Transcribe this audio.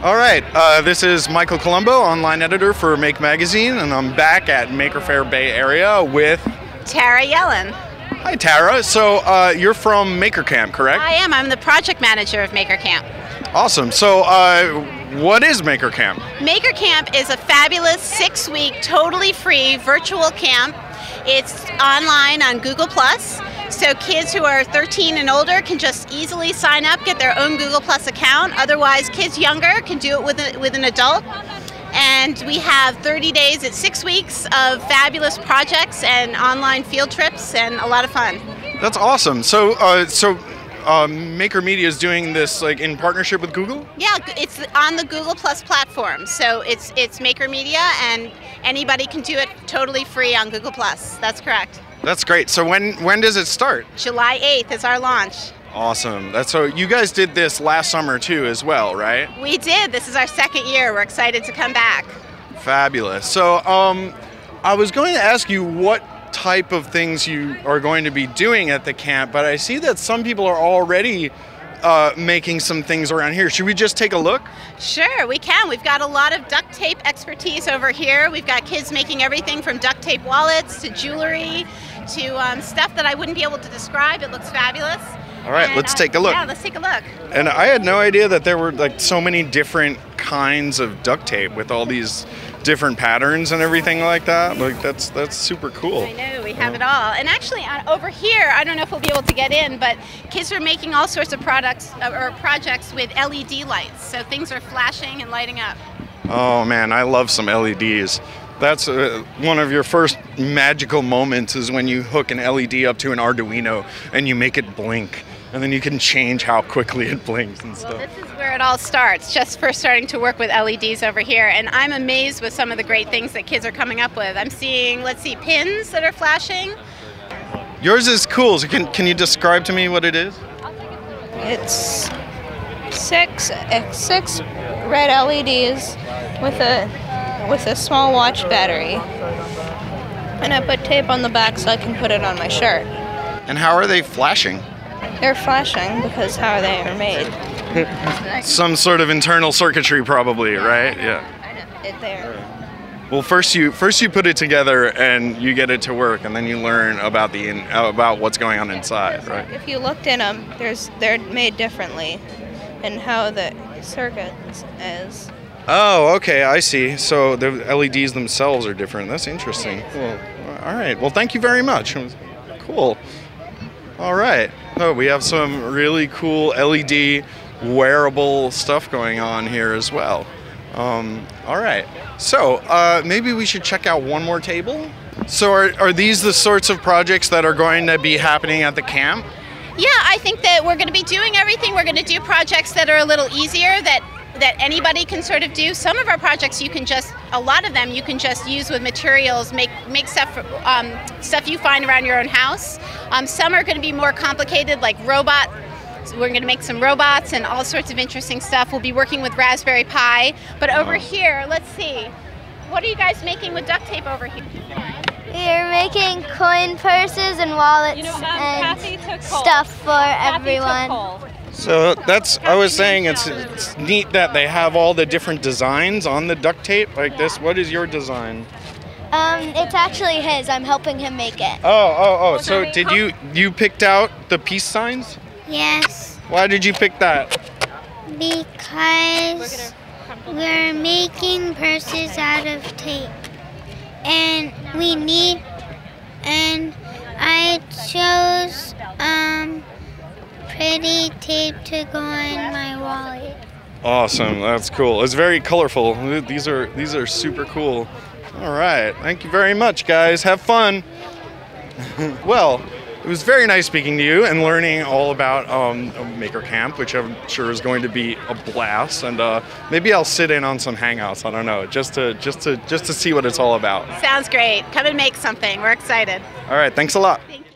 All right, this is Michael Colombo, online editor for Make Magazine, and I'm back at Maker Faire Bay Area with Tara Yelin. Hi Tara, so you're from Maker Camp, correct? I am, I'm the project manager of Maker Camp. Awesome, so what is Maker Camp? Maker Camp is a fabulous 6-week, totally free virtual camp. It's online on Google+. So kids who are 13 and older can just easily sign up, get their own Google+ account. Otherwise, kids younger can do it with an adult. And we have 30 days at 6 weeks of fabulous projects and online field trips and a lot of fun. That's awesome. So, Maker Media is doing this like in partnership with Google? Yeah, it's on the Google+ platform. So it's Maker Media, and anybody can do it totally free on Google+. That's correct. That's great. So when does it start? July 8th is our launch. Awesome. That's so you guys did this last summer too as well, right? We did. This is our second year. We're excited to come back. Fabulous. So I was going to ask you what type of things you are going to be doing at the camp, but I see that some people are already making some things around here. Should we just take a look? Sure, we can. We've got a lot of duct tape expertise over here. We've got kids making everything from duct tape wallets to jewelry to stuff that I wouldn't be able to describe. It looks fabulous. All right, and let's take a look. Yeah, let's take a look. And I had no idea that there were like so many different kinds of duct tape with all these different patterns and everything like that. Like that's super cool. I know, we have it all. And actually over here, I don't know if we'll be able to get in, but kids are making all sorts of products or projects with LED lights. So things are flashing and lighting up. Oh man, I love some LEDs. That's one of your first magical moments is when you hook an LED up to an Arduino and you make it blink. And then you can change how quickly it blinks and stuff. Well, this is where it all starts, just for starting to work with LEDs over here. And I'm amazed with some of the great things that kids are coming up with. I'm seeing, let's see, pins that are flashing. Yours is cool. So can you describe to me what it is? It's six red LEDs with a small watch battery. And I put tape on the back so I can put it on my shirt. And how are they flashing? They're flashing because how are they ever made? Some sort of internal circuitry probably, right? Yeah. I know. There. Well, first you put it together and you get it to work, and then you learn about the about what's going on inside, right? If you looked in them, they're made differently, and how the circuits is. Oh, okay, I see. So the LEDs themselves are different. That's interesting. Cool. All right. Well, thank you very much. Cool. All right. Oh, we have some really cool LED wearable stuff going on here as well. All right. So maybe we should check out one more table. So are these the sorts of projects that are going to be happening at the camp? Yeah, I think that we're going to be doing everything. We're going to do projects that are a little easier that anybody can sort of do. Some of our projects you can just, a lot of them you can just use with materials, make stuff stuff you find around your own house. Some are going to be more complicated, like robots. So we're going to make some robots and all sorts of interesting stuff. We'll be working with Raspberry Pi. But over here, let's see, what are you guys making with duct tape over here? We're making coin purses and wallets, you know, and stuff for everyone. So that's, I was saying, it's neat that they have all the different designs on the duct tape like this. What is your design? It's actually his. I'm helping him make it. Oh. So did you picked out the peace signs? Yes. Why did you pick that? Because we're making purses out of tape. And we need, and I chose, pretty tape to go in my wallet. Awesome, that's cool. It's very colorful. These are super cool. All right, thank you very much, guys. Have fun. Well, it was very nice speaking to you and learning all about Maker Camp, which I'm sure is going to be a blast. And maybe I'll sit in on some hangouts. I don't know, just to see what it's all about. Sounds great. Come and make something. We're excited. All right, thanks a lot. Thank you.